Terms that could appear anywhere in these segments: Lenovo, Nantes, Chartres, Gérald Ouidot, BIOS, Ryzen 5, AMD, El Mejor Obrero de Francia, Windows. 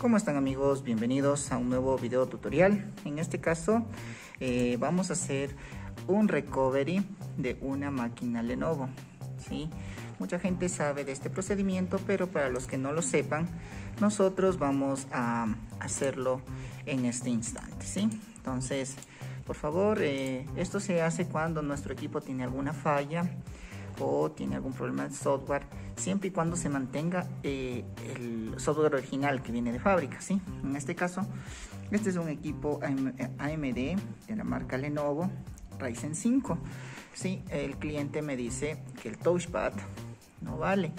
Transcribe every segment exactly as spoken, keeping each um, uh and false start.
¿Cómo están, amigos? Bienvenidos a un nuevo video tutorial. En este caso eh, vamos a hacer un recovery de una máquina Lenovo, ¿sí? Mucha gente sabe de este procedimiento, pero para los que no lo sepan, nosotros vamos a hacerlo en este instante, ¿sí? Entonces, por favor, eh, esto se hace cuando nuestro equipo tiene alguna falla o tiene algún problema de software, siempre y cuando se mantenga eh, el software original que viene de fábrica, ¿sí? En este caso, este es un equipo A M D de la marca Lenovo, Ryzen cinco, ¿sí? El cliente me dice que el touchpad no vale,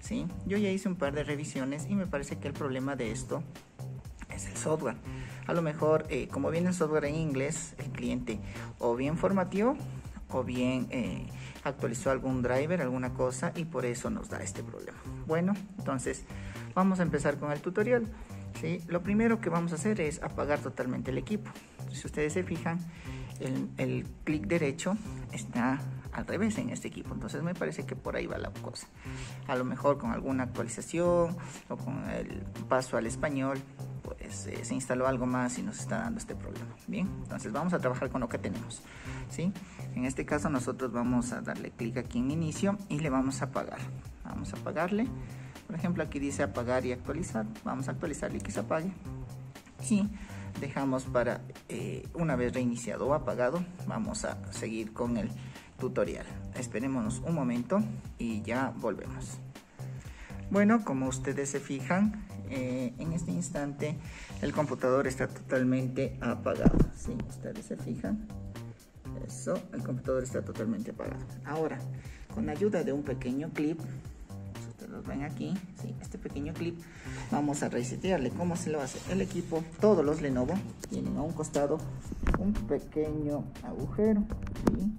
¿sí? Yo ya hice un par de revisiones y me parece que el problema de esto es el software. A lo mejor, eh, como viene el software en inglés, el cliente o bien formateó o bien eh, actualizó algún driver, alguna cosa, y por eso nos da este problema. Bueno, entonces vamos a empezar con el tutorial, ¿sí? Lo primero que vamos a hacer es apagar totalmente el equipo. Si ustedes se fijan, el, el clic derecho está al revés en este equipo, entonces me parece que por ahí va la cosa. A lo mejor con alguna actualización o con el paso al español, pues eh, se instaló algo más y nos está dando este problema. Bien, entonces vamos a trabajar con lo que tenemos, ¿sí? En este caso nosotros vamos a darle clic aquí en inicio y le vamos a apagar. Vamos a apagarle, por ejemplo aquí dice apagar y actualizar, vamos a actualizarle y que se apague, y dejamos para eh, una vez reiniciado o apagado. Vamos a seguir con el tutorial, esperémonos un momento y ya volvemos. Bueno, como ustedes se fijan, eh, en este instante el computador está totalmente apagado, ¿sí? Ustedes se fijan, eso, el computador está totalmente apagado. Ahora, con ayuda de un pequeño clip, pues ustedes los ven aquí, ¿sí? Este pequeño clip vamos a resetearle. ¿Cómo se lo hace? El equipo, todos los Lenovo tienen a un costado un pequeño agujero, ¿sí?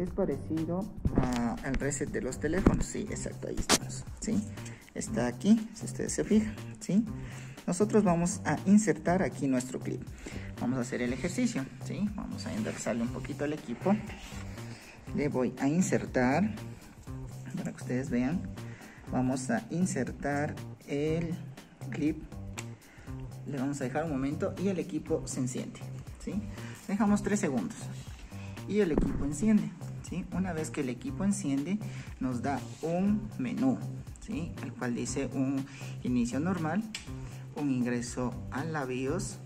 Es parecido al reset de los teléfonos, sí, exacto, ahí estamos, ¿sí? Está aquí, si ustedes se fijan, ¿sí? Nosotros vamos a insertar aquí nuestro clip. Vamos a hacer el ejercicio, ¿sí? Vamos a enderezarle un poquito al equipo. Le voy a insertar, para que ustedes vean, vamos a insertar el clip. Le vamos a dejar un momento y el equipo se enciende, ¿sí? Dejamos tres segundos. Y el equipo enciende, ¿sí? Una vez que el equipo enciende, nos da un menú, ¿sí? El cual dice un inicio normal, un ingreso a la BIOS,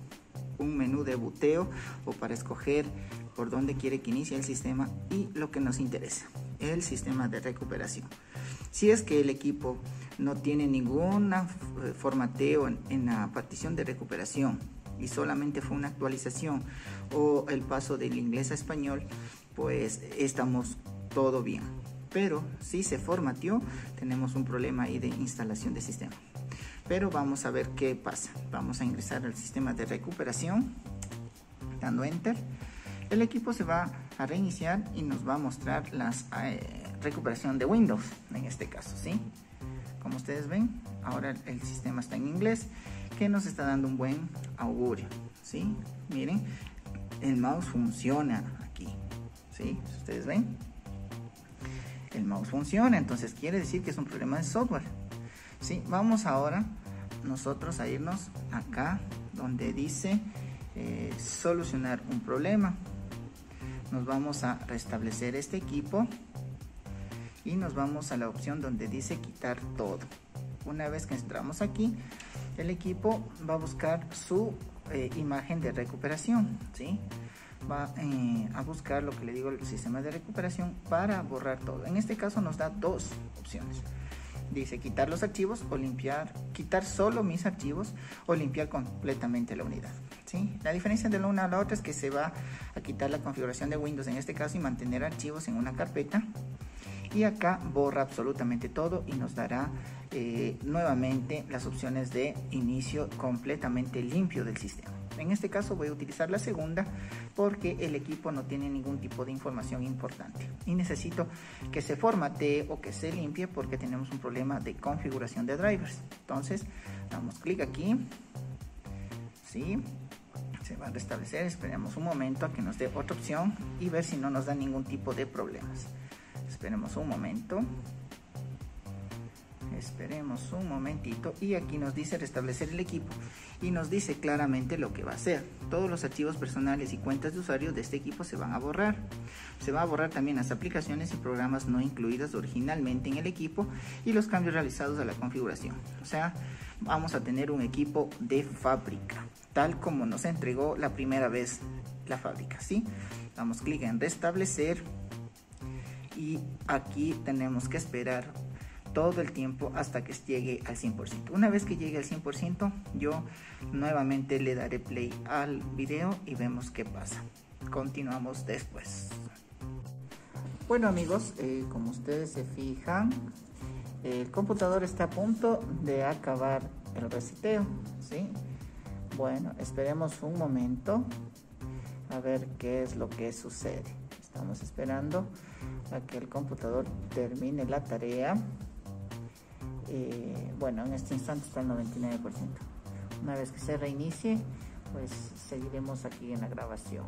un menú de buteo o para escoger por dónde quiere que inicie el sistema, y lo que nos interesa, el sistema de recuperación. Si es que el equipo no tiene ningún formateo en, en la partición de recuperación, y solamente fue una actualización o el paso del inglés a español, pues estamos todo bien. Pero si se formateó, tenemos un problema ahí de instalación de sistema. Pero vamos a ver qué pasa. Vamos a ingresar al sistema de recuperación, dando enter. El equipo se va a reiniciar y nos va a mostrar la eh, recuperación de Windows, en este caso, ¿sí? Como ustedes ven, ahora el sistema está en inglés, que nos está dando un buen augurio, ¿sí? Miren, el mouse funciona aquí, ¿sí? Ustedes ven, el mouse funciona, entonces quiere decir que es un problema de software, ¿sí? Vamos ahora nosotros a irnos acá donde dice eh, solucionar un problema. Nos vamos a restablecer este equipo y nos vamos a la opción donde dice quitar todo. Una vez que entramos aquí, el equipo va a buscar su eh, imagen de recuperación, ¿sí? Va eh, a buscar lo que le digo, el sistema de recuperación, para borrar todo. En este caso nos da dos opciones. Dice quitar los archivos o limpiar, quitar solo mis archivos o limpiar completamente la unidad, ¿sí? La diferencia de la una a la otra es que se va a quitar la configuración de Windows en este caso y mantener archivos en una carpeta. Y acá borra absolutamente todo y nos dará eh, nuevamente las opciones de inicio completamente limpio del sistema. En este caso voy a utilizar la segunda porque el equipo no tiene ningún tipo de información importante y necesito que se formatee o que se limpie porque tenemos un problema de configuración de drivers. Entonces damos clic aquí, ¿sí? Se va a restablecer, esperamos un momento a que nos dé otra opción y ver si no nos da ningún tipo de problemas. Esperemos un momento, Esperemos un momentito y aquí nos dice restablecer el equipo y nos dice claramente lo que va a hacer. Todos los archivos personales y cuentas de usuario de este equipo se van a borrar. Se va a borrar también las aplicaciones y programas no incluidas originalmente en el equipo y los cambios realizados a la configuración. O sea, vamos a tener un equipo de fábrica, tal como nos entregó la primera vez la fábrica, ¿sí? Damos clic en restablecer y aquí tenemos que esperar todo el tiempo hasta que llegue al cien por ciento. Una vez que llegue al cien por ciento, yo nuevamente le daré play al video y vemos qué pasa. Continuamos después. Bueno amigos, eh, como ustedes se fijan, el computador está a punto de acabar el reseteo, ¿sí? Bueno, esperemos un momento a ver qué es lo que sucede. Estamos esperando a que el computador termine la tarea. Eh, bueno, en este instante está el noventa y nueve por ciento. Una vez que se reinicie, pues seguiremos aquí en la grabación.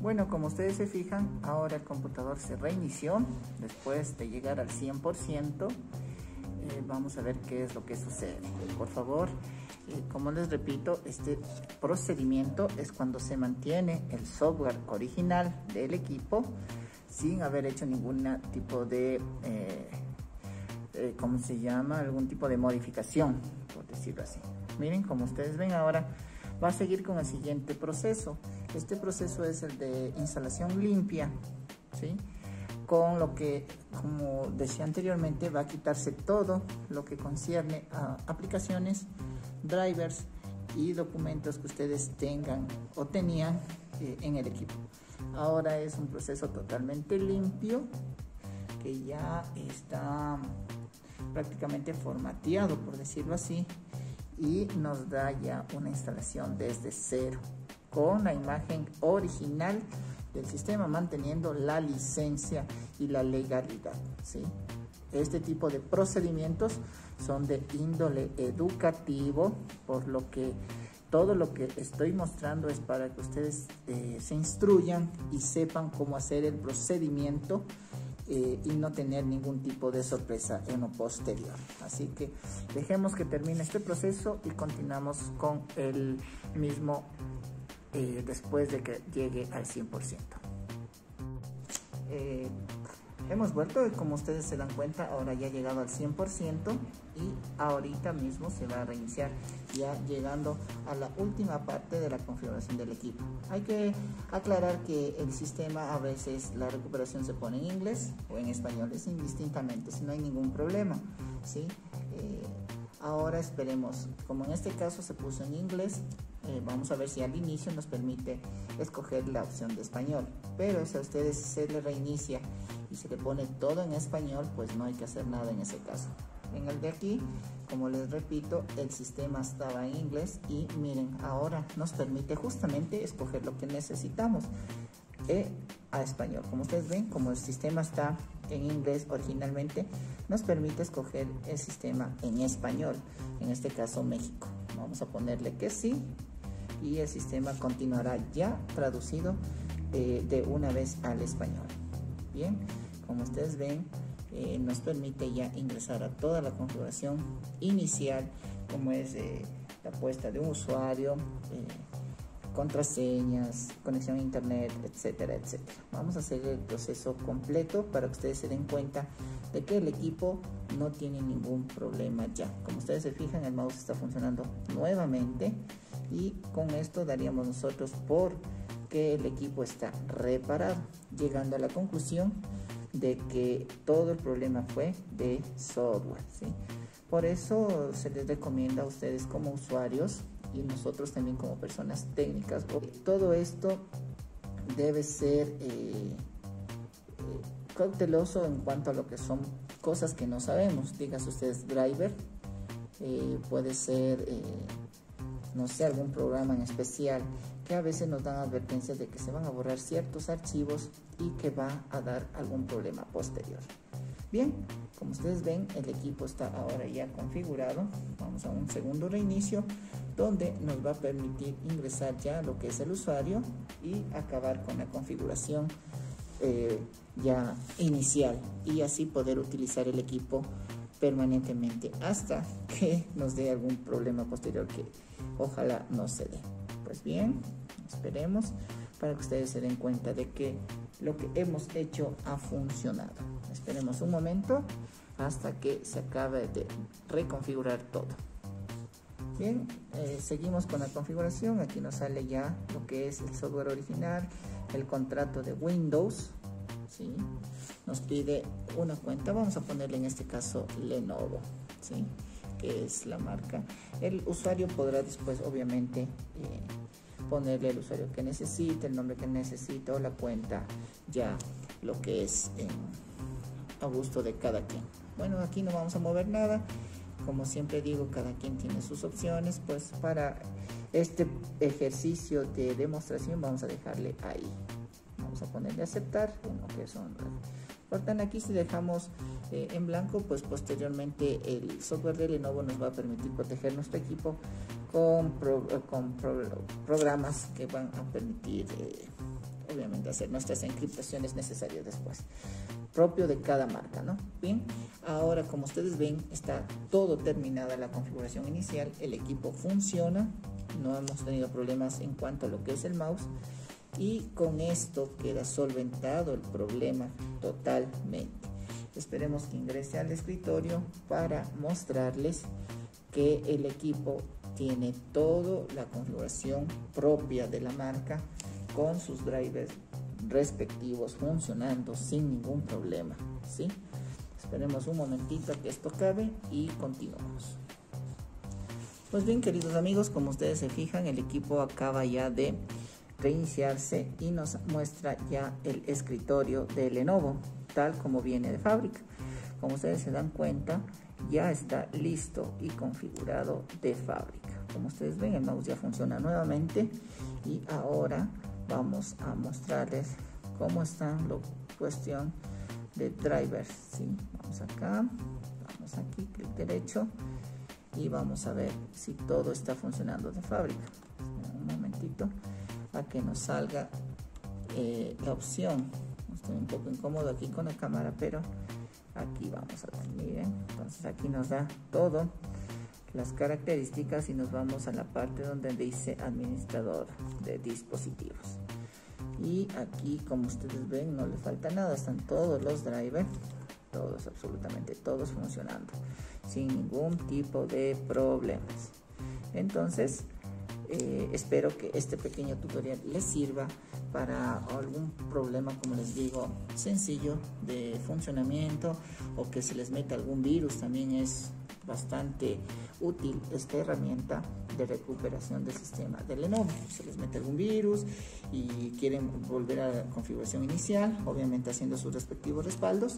Bueno, como ustedes se fijan, ahora el computador se reinició después de llegar al cien por ciento. Eh, vamos a ver qué es lo que sucede. Por favor, eh, como les repito, este procedimiento es cuando se mantiene el software original del equipo sin haber hecho ningún tipo de, eh, eh, ¿cómo se llama? Algún tipo de modificación, por decirlo así. Miren, como ustedes ven ahora, va a seguir con el siguiente proceso. Este proceso es el de instalación limpia, ¿sí? Con lo que, como decía anteriormente, va a quitarse todo lo que concierne a aplicaciones, drivers y documentos que ustedes tengan o tenían eh, en el equipo. Ahora es un proceso totalmente limpio que ya está prácticamente formateado, por decirlo así, y nos da ya una instalación desde cero con la imagen original del sistema, manteniendo la licencia y la legalidad, ¿sí? Este tipo de procedimientos son de índole educativo, por lo que todo lo que estoy mostrando es para que ustedes eh, se instruyan y sepan cómo hacer el procedimiento eh, y no tener ningún tipo de sorpresa en lo posterior. Así que dejemos que termine este proceso y continuamos con el mismo eh, después de que llegue al cien por ciento. Eh, hemos vuelto y como ustedes se dan cuenta, ahora ya ha llegado al cien por ciento. Y ahorita mismo se va a reiniciar, ya llegando a la última parte de la configuración del equipo. Hay que aclarar que el sistema, a veces la recuperación se pone en inglés o en español, es indistintamente, si no hay ningún problema, ¿sí? Eh, ahora esperemos, como en este caso se puso en inglés, eh, vamos a ver si al inicio nos permite escoger la opción de español, pero si a ustedes se le reinicia y se le pone todo en español, pues no hay que hacer nada en ese caso. En el de aquí, como les repito, el sistema estaba en inglés y miren, ahora nos permite justamente escoger lo que necesitamos eh, a español. Como ustedes ven, como el sistema está en inglés originalmente, nos permite escoger el sistema en español, en este caso México. Vamos a ponerle que sí y el sistema continuará ya traducido eh, de una vez al español. Bien, como ustedes ven, Eh, nos permite ya ingresar a toda la configuración inicial, como es eh, la puesta de un usuario, eh, contraseñas, conexión a internet, etcétera, etcétera. Vamos a hacer el proceso completo para que ustedes se den cuenta de que el equipo no tiene ningún problema ya. Como ustedes se fijan, el mouse está funcionando nuevamente y con esto daríamos nosotros por que el equipo está reparado, llegando a la conclusión de que todo el problema fue de software, ¿sí? Por eso se les recomienda a ustedes como usuarios y nosotros también como personas técnicas, todo esto debe ser eh, cauteloso en cuanto a lo que son cosas que no sabemos. Díganse ustedes driver, eh, puede ser eh, no sé, algún programa en especial, que a veces nos dan advertencias de que se van a borrar ciertos archivos y que va a dar algún problema posterior. Bien, como ustedes ven, el equipo está ahora ya configurado. Vamos a un segundo reinicio donde nos va a permitir ingresar ya lo que es el usuario y acabar con la configuración eh, ya inicial, y así poder utilizar el equipo permanentemente hasta que nos dé algún problema posterior, que ojalá no se dé. Pues bien, esperemos para que ustedes se den cuenta de que lo que hemos hecho ha funcionado. Esperemos un momento hasta que se acabe de reconfigurar todo. Bien, eh, seguimos con la configuración. Aquí nos sale ya lo que es el software original, el contrato de Windows, ¿sí? Nos pide una cuenta, vamos a ponerle en este caso Lenovo, ¿sí? Que es la marca. El usuario podrá después obviamente eh, ponerle el usuario que necesite, el nombre que necesite, o la cuenta ya lo que es eh, a gusto de cada quien. Bueno, aquí no vamos a mover nada. Como siempre digo, cada quien tiene sus opciones. Pues para este ejercicio de demostración vamos a dejarle ahí. Vamos a ponerle aceptar. Bueno, que son, cortan aquí. Si dejamos eh, en blanco, pues posteriormente el software de Lenovo nos va a permitir proteger nuestro equipo con, pro, con pro, programas que van a permitir eh, obviamente hacer nuestras encriptaciones necesarias después, propio de cada marca, ¿no? Bien, ahora como ustedes ven, está todo terminada la configuración inicial, el equipo funciona, no hemos tenido problemas en cuanto a lo que es el mouse, y con esto queda solventado el problema totalmente. Esperemos que ingrese al escritorio para mostrarles que el equipo tiene toda la configuración propia de la marca, con sus drivers respectivos funcionando sin ningún problema, ¿sí? Esperemos un momentito que esto acabe y continuamos. Pues bien, queridos amigos, como ustedes se fijan, el equipo acaba ya de reiniciarse y nos muestra ya el escritorio de Lenovo tal como viene de fábrica. Como ustedes se dan cuenta, ya está listo y configurado de fábrica. Como ustedes ven, el mouse ya funciona nuevamente, y ahora vamos a mostrarles cómo está la cuestión de drivers, ¿sí? Vamos acá, vamos aquí, clic derecho, y vamos a ver si todo está funcionando de fábrica. Un momentito a que nos salga eh, la opción. Estoy un poco incómodo aquí con la cámara, pero aquí vamos a ver, miren. Entonces aquí nos da todo las características, y nos vamos a la parte donde dice administrador de dispositivos, y aquí como ustedes ven no le falta nada, están todos los drivers, todos, absolutamente todos funcionando sin ningún tipo de problemas. Entonces eh, espero que este pequeño tutorial les sirva para algún problema, como les digo, sencillo de funcionamiento, o que se les meta algún virus. También es bastante útil esta herramienta de recuperación del sistema de Lenovo. Se les mete algún virus y quieren volver a la configuración inicial, obviamente haciendo sus respectivos respaldos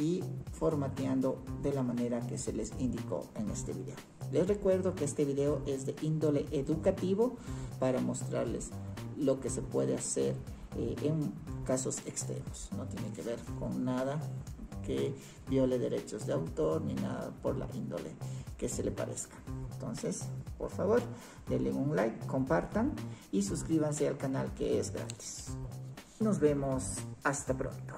y formateando de la manera que se les indicó en este video. Les recuerdo que este video es de índole educativo para mostrarles lo que se puede hacer eh, en casos extremos. No tiene que ver con nada que viole derechos de autor ni nada por la índole que se le parezca. Entonces, por favor, denle un like, compartan y suscríbanse al canal, que es gratis. Nos vemos, hasta pronto.